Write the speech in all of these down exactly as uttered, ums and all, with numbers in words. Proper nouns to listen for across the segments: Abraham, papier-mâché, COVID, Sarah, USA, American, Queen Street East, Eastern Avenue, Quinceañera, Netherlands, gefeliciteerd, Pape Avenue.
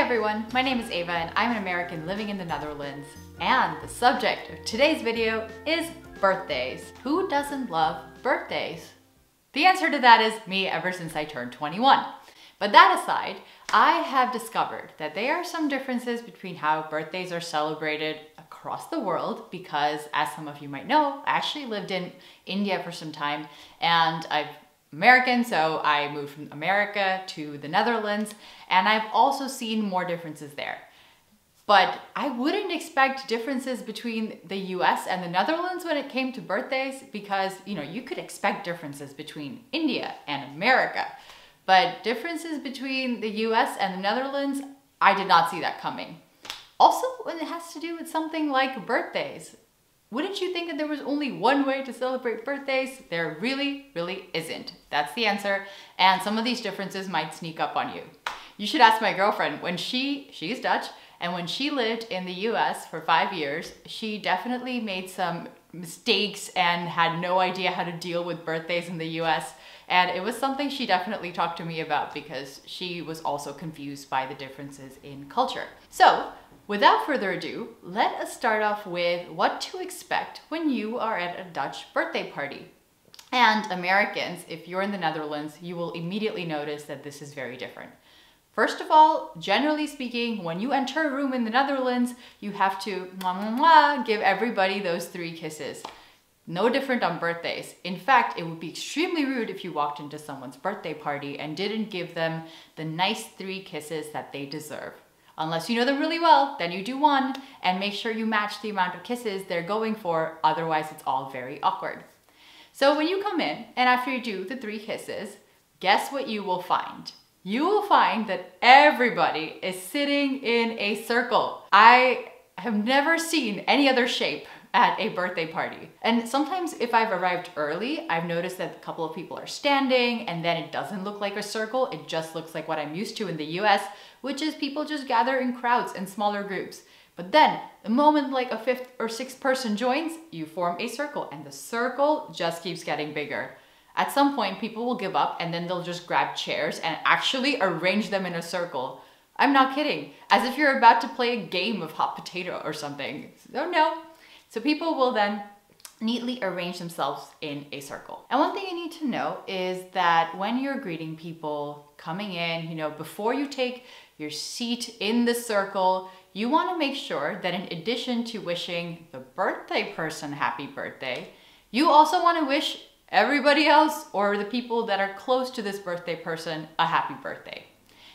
Hi everyone, my name is Ava and I'm an American living in the Netherlands. And the subject of today's video is birthdays. Who doesn't love birthdays? The answer to that is me ever since I turned twenty-one. But that aside, I have discovered that there are some differences between how birthdays are celebrated across the world because, as some of you might know, I actually lived in India for some time and I've American, so I moved from America to the Netherlands, and I've also seen more differences there. But I wouldn't expect differences between the U S and the Netherlands when it came to birthdays because, you know, you could expect differences between India and America. But differences between the U S and the Netherlands, I did not see that coming. Also, when it has to do with something like birthdays. Wouldn't you think that there was only one way to celebrate birthdays? There really, really isn't. That's the answer. And some of these differences might sneak up on you. You should ask my girlfriend. When she, she's Dutch, and when she lived in the U S for five years, she definitely made some mistakes and had no idea how to deal with birthdays in the U S. And it was something she definitely talked to me about because she was also confused by the differences in culture. So, without further ado, let us start off with what to expect when you are at a Dutch birthday party. And Americans, if you're in the Netherlands, you will immediately notice that this is very different. First of all, generally speaking, when you enter a room in the Netherlands, you have to mwah, mwah, mwah, give everybody those three kisses. No different on birthdays. In fact, it would be extremely rude if you walked into someone's birthday party and didn't give them the nice three kisses that they deserve. Unless you know them really well, then you do one and make sure you match the amount of kisses they're going for, otherwise it's all very awkward. So when you come in and after you do the three kisses, guess what you will find? You will find that everybody is sitting in a circle. I have never seen any other shape at a birthday party. And sometimes if I've arrived early, I've noticed that a couple of people are standing and then it doesn't look like a circle, it just looks like what I'm used to in the U S, which is people just gather in crowds and smaller groups. But then the moment like a fifth or sixth person joins, you form a circle and the circle just keeps getting bigger. At some point, people will give up and then they'll just grab chairs and actually arrange them in a circle. I'm not kidding, as if you're about to play a game of hot potato or something. So no. So people will then neatly arrange themselves in a circle. And one thing you need to know is that when you're greeting people coming in, you know, before you take your seat in the circle, you want to make sure that in addition to wishing the birthday person happy birthday, you also want to wish everybody else or the people that are close to this birthday person a happy birthday.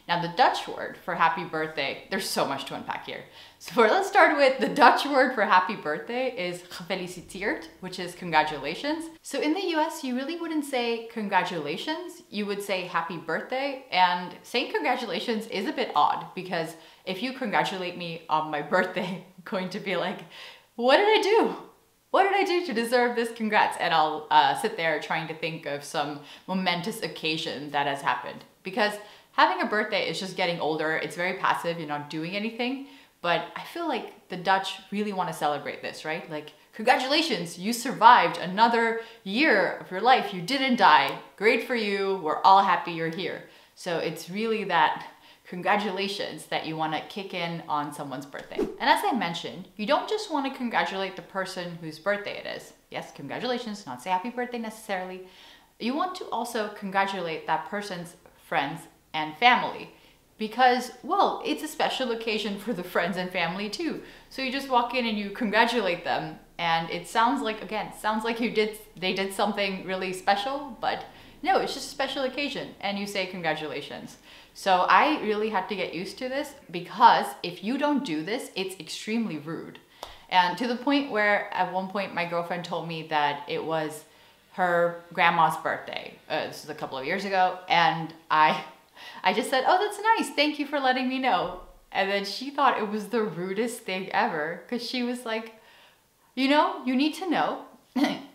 Now the Dutch word for happy birthday, there's so much to unpack here. So let's start with the Dutch word for happy birthday is gefeliciteerd, which is congratulations. So in the U S, you really wouldn't say congratulations, you would say happy birthday, and saying congratulations is a bit odd because if you congratulate me on my birthday, I'm going to be like, what did I do? What did I do to deserve this congrats? And I'll uh, sit there trying to think of some momentous occasion that has happened because having a birthday is just getting older, it's very passive, you're not doing anything, but I feel like the Dutch really want to celebrate this, right? Like, congratulations, you survived another year of your life, you didn't die, great for you, we're all happy you're here. So it's really that congratulations that you want to kick in on someone's birthday. And as I mentioned, you don't just want to congratulate the person whose birthday it is. Yes, congratulations, not say happy birthday necessarily. You want to also congratulate that person's friends and family because, well, it's a special occasion for the friends and family too. So you just walk in and you congratulate them and it sounds like, again, sounds like you did, they did something really special, but no, it's just a special occasion and you say congratulations. So I really had to get used to this because if you don't do this, it's extremely rude. And to the point where at one point my girlfriend told me that it was her grandma's birthday. Uh, this was a couple of years ago and I I just said, oh, that's nice. Thank you for letting me know. And then she thought it was the rudest thing ever because she was like, you know, you need to know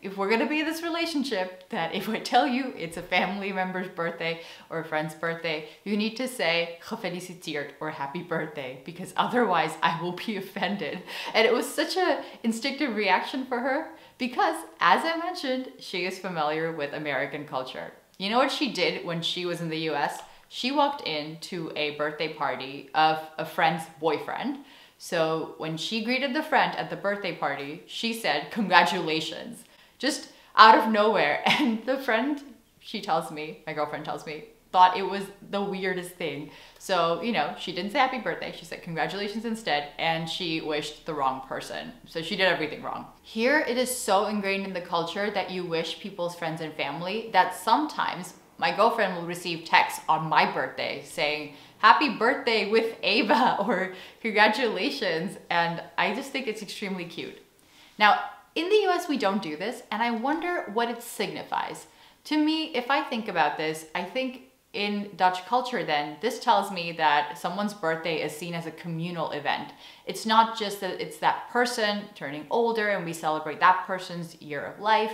if we're going to be in this relationship that if I tell you it's a family member's birthday or a friend's birthday, you need to say gefeliciteerd or happy birthday because otherwise I will be offended. And it was such an instinctive reaction for her because, as I mentioned, she is familiar with American culture. You know what she did when she was in the U S? She walked into a birthday party of a friend's boyfriend. So when she greeted the friend at the birthday party, she said, "Congratulations," just out of nowhere. And the friend, she tells me, my girlfriend tells me, thought it was the weirdest thing. So, you know, she didn't say happy birthday. She said congratulations instead, and she wished the wrong person. So she did everything wrong. Here, it is so ingrained in the culture that you wish people's friends and family that sometimes my girlfriend will receive texts on my birthday saying, happy birthday with Ava, or congratulations. And I just think it's extremely cute. Now, in the U S, we don't do this, and I wonder what it signifies. To me, if I think about this, I think in Dutch culture then, this tells me that someone's birthday is seen as a communal event. It's not just that it's that person turning older and we celebrate that person's year of life.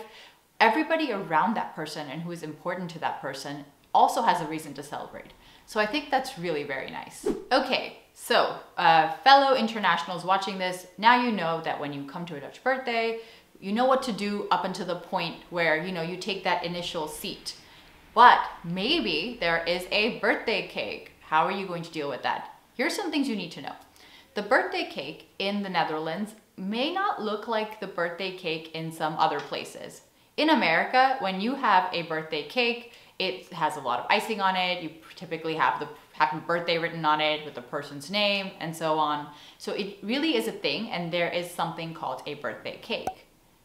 Everybody around that person and who is important to that person also has a reason to celebrate. So I think that's really very nice. Okay, so uh, fellow internationals watching this, now you know that when you come to a Dutch birthday, you know what to do up until the point where, you know, you take that initial seat. But maybe there is a birthday cake. How are you going to deal with that? Here's some things you need to know. The birthday cake in the Netherlands may not look like the birthday cake in some other places. In America, when you have a birthday cake, it has a lot of icing on it. You typically have the happy birthday written on it with the person's name and so on. So it really is a thing, and there is something called a birthday cake.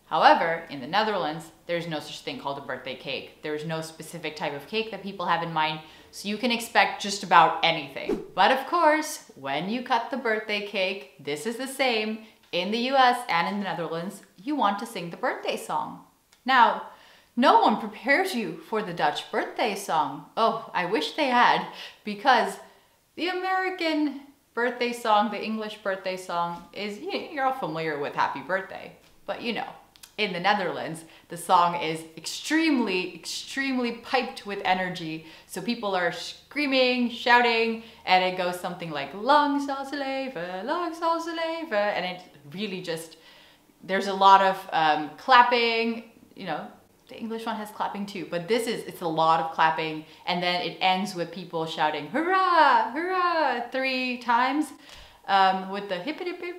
However, in the Netherlands, there's no such thing called a birthday cake. There's no specific type of cake that people have in mind, so you can expect just about anything. But of course, when you cut the birthday cake, this is the same. In the U S and in the Netherlands, you want to sing the birthday song. Now, no one prepares you for the Dutch birthday song. Oh, I wish they had, because the American birthday song, the English birthday song, is, you're all familiar with Happy Birthday, but you know. In the Netherlands, the song is extremely, extremely piped with energy. So people are screaming, shouting, and it goes something like "Lang zal ze leven, lang zal ze leven," and it really just, there's a lot of um, clapping. You know, the English one has clapping too, but this is, it's a lot of clapping, and then it ends with people shouting "Hurrah, hurrah" three times um, with the hip hip hip.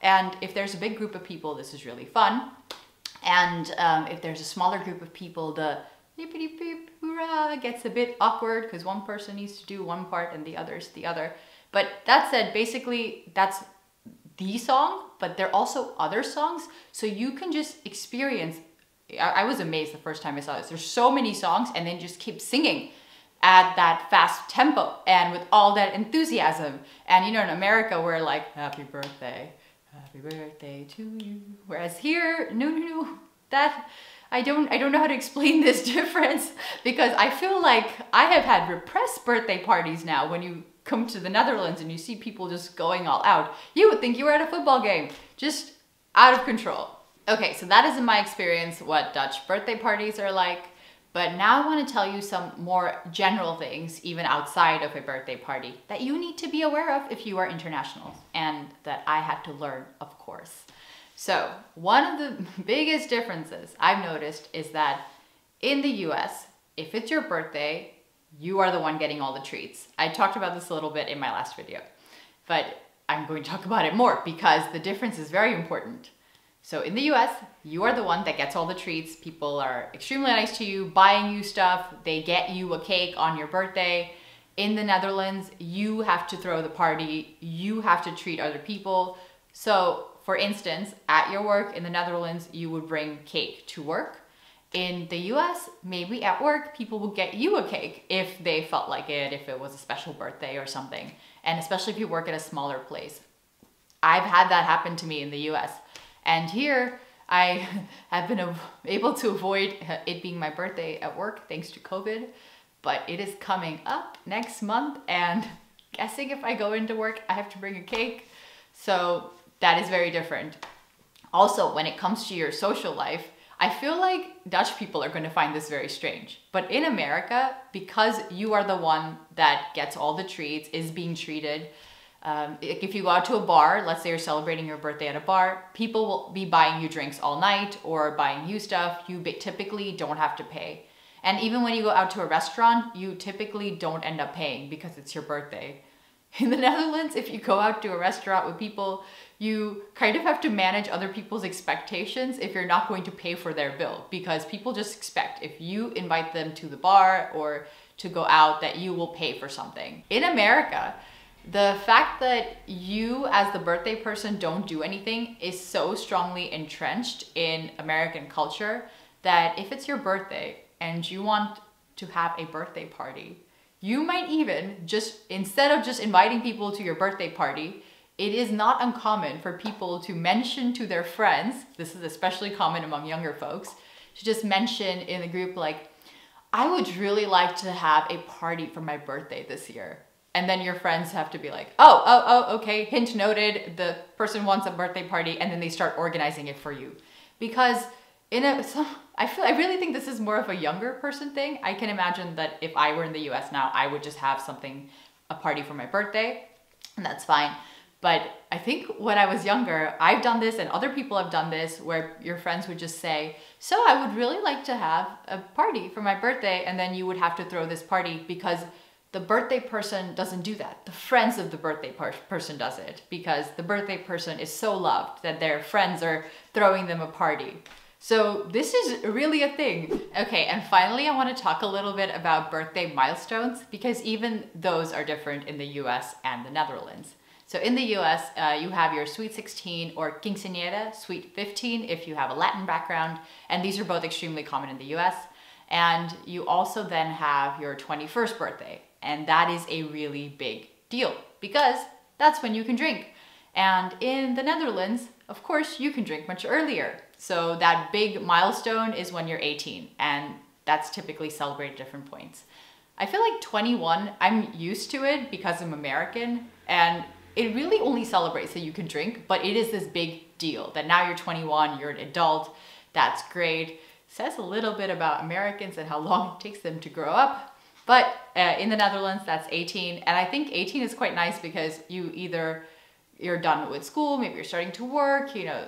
And if there's a big group of people, this is really fun. And um, if there's a smaller group of people, the yippity beep hurrah gets a bit awkward because one person needs to do one part and the other's the other. But that said, basically that's the song, but there are also other songs. So you can just experience, I, I was amazed the first time I saw this. There's so many songs, and then just keep singing at that fast tempo and with all that enthusiasm. And you know, in America, we're like, happy birthday, happy birthday to you. Whereas here, no, no, no, that, I don't, I don't know how to explain this difference, because I feel like I have had repressed birthday parties now. When you come to the Netherlands and you see people just going all out, you would think you were at a football game, just out of control. Okay, so that is in my experience what Dutch birthday parties are like. But now I want to tell you some more general things, even outside of a birthday party, that you need to be aware of if you are international, and that I had to learn, of course. So one of the biggest differences I've noticed is that in the U S, if it's your birthday, you are the one getting all the treats. I talked about this a little bit in my last video, but I'm going to talk about it more because the difference is very important. So in the U S, you are the one that gets all the treats. People are extremely nice to you, buying you stuff. They get you a cake on your birthday. In the Netherlands, you have to throw the party. You have to treat other people. So for instance, at your work in the Netherlands, you would bring cake to work. In the U S, maybe at work, people will get you a cake if they felt like it, if it was a special birthday or something. And especially if you work at a smaller place. I've had that happen to me in the U S. And here, I have been able to avoid it being my birthday at work thanks to COVID, but it is coming up next month, and guessing if I go into work, I have to bring a cake. So that is very different. Also, when it comes to your social life, I feel like Dutch people are going to find this very strange. But in America, because you are the one that gets all the treats, is being treated, Um, if you go out to a bar, let's say you're celebrating your birthday at a bar, people will be buying you drinks all night or buying you stuff. You typically don't have to pay. And even when you go out to a restaurant, you typically don't end up paying because it's your birthday. In the Netherlands, if you go out to a restaurant with people, you kind of have to manage other people's expectations if you're not going to pay for their bill, because people just expect if you invite them to the bar or to go out that you will pay for something. In America, the fact that you as the birthday person don't do anything is so strongly entrenched in American culture that if it's your birthday and you want to have a birthday party, you might even just, instead of just inviting people to your birthday party, it is not uncommon for people to mention to their friends, this is especially common among younger folks, to just mention in the group like, I would really like to have a party for my birthday this year. And then your friends have to be like, oh, oh, oh, okay, hint noted, the person wants a birthday party, and then they start organizing it for you. Because in a, so I feel, I really think this is more of a younger person thing. I can imagine that if I were in the U S now, I would just have something, a party for my birthday, and that's fine. But I think when I was younger, I've done this and other people have done this where your friends would just say, so I would really like to have a party for my birthday. And then you would have to throw this party because the birthday person doesn't do that. The friends of the birthday per person does it because the birthday person is so loved that their friends are throwing them a party. So this is really a thing. Okay, and finally, I want to talk a little bit about birthday milestones because even those are different in the U S and the Netherlands. So in the U S, uh, you have your sweet sixteen or quinceañera, sweet fifteen if you have a Latin background, and these are both extremely common in the U S. And you also then have your twenty-first birthday, and that is a really big deal because that's when you can drink. And in the Netherlands, of course, you can drink much earlier. So that big milestone is when you're eighteen, and that's typically celebrated at different points. I feel like twenty-one, I'm used to it because I'm American, and it really only celebrates that you can drink, but it is this big deal that now you're twenty-one, you're an adult, that's great. It says a little bit about Americans and how long it takes them to grow up. But uh, in the Netherlands, that's eighteen. And I think eighteen is quite nice because you either, you're done with school, maybe you're starting to work, you know,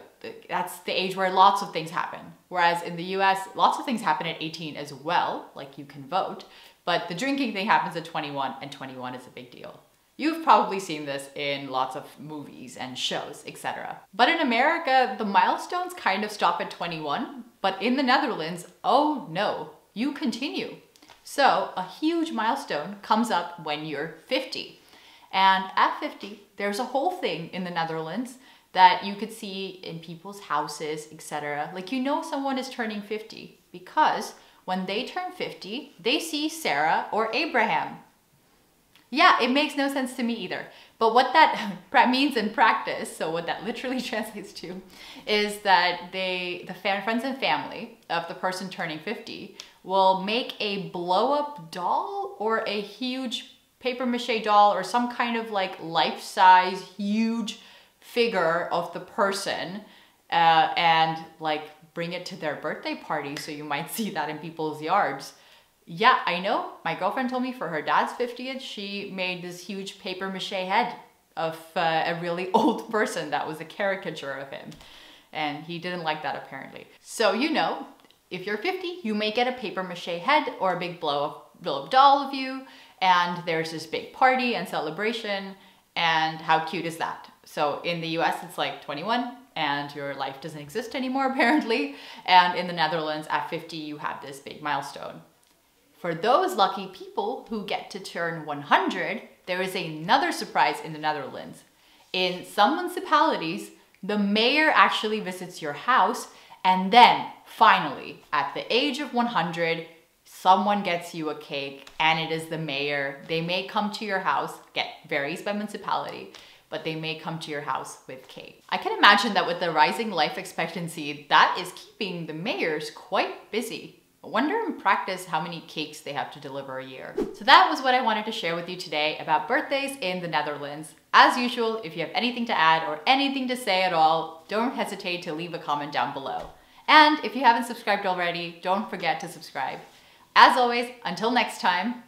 that's the age where lots of things happen. Whereas in the U S, lots of things happen at eighteen as well, like you can vote, but the drinking thing happens at twenty-one, and twenty-one is a big deal. You've probably seen this in lots of movies and shows, et cetera. But in America, the milestones kind of stop at twenty-one, but in the Netherlands, oh no, you continue. So a huge milestone comes up when you're fifty. And at fifty, there's a whole thing in the Netherlands that you could see in people's houses, et cetera. Like, you know someone is turning fifty because when they turn fifty, they see Sarah or Abraham. Yeah, it makes no sense to me either. But what that means in practice, so what that literally translates to, is that they, the friends and family of the person turning fifty will make a blow-up doll or a huge papier-mâché doll or some kind of like life-size huge figure of the person uh, and like bring it to their birthday party. So you might see that in people's yards. Yeah, I know. My girlfriend told me for her dad's fiftieth, she made this huge papier-mâché head of uh, a really old person that was a caricature of him. And he didn't like that apparently. So, you know, if you're fifty, you may get a papier-mâché head or a big blow-up blow up doll of you. And there's this big party and celebration. And how cute is that? So in the U S, it's like twenty-one. And your life doesn't exist anymore, apparently. And in the Netherlands, at fifty, you have this big milestone. For those lucky people who get to turn one hundred, there is another surprise in the Netherlands. In some municipalities, the mayor actually visits your house, and then finally, at the age of one hundred, someone gets you a cake, and it is the mayor. They may come to your house, again, varies by municipality, but they may come to your house with cake. I can imagine that with the rising life expectancy, that is keeping the mayors quite busy. I wonder in practice how many cakes they have to deliver a year. So that was what I wanted to share with you today about birthdays in the Netherlands. As usual, if you have anything to add or anything to say at all, don't hesitate to leave a comment down below. And if you haven't subscribed already, don't forget to subscribe. As always, until next time,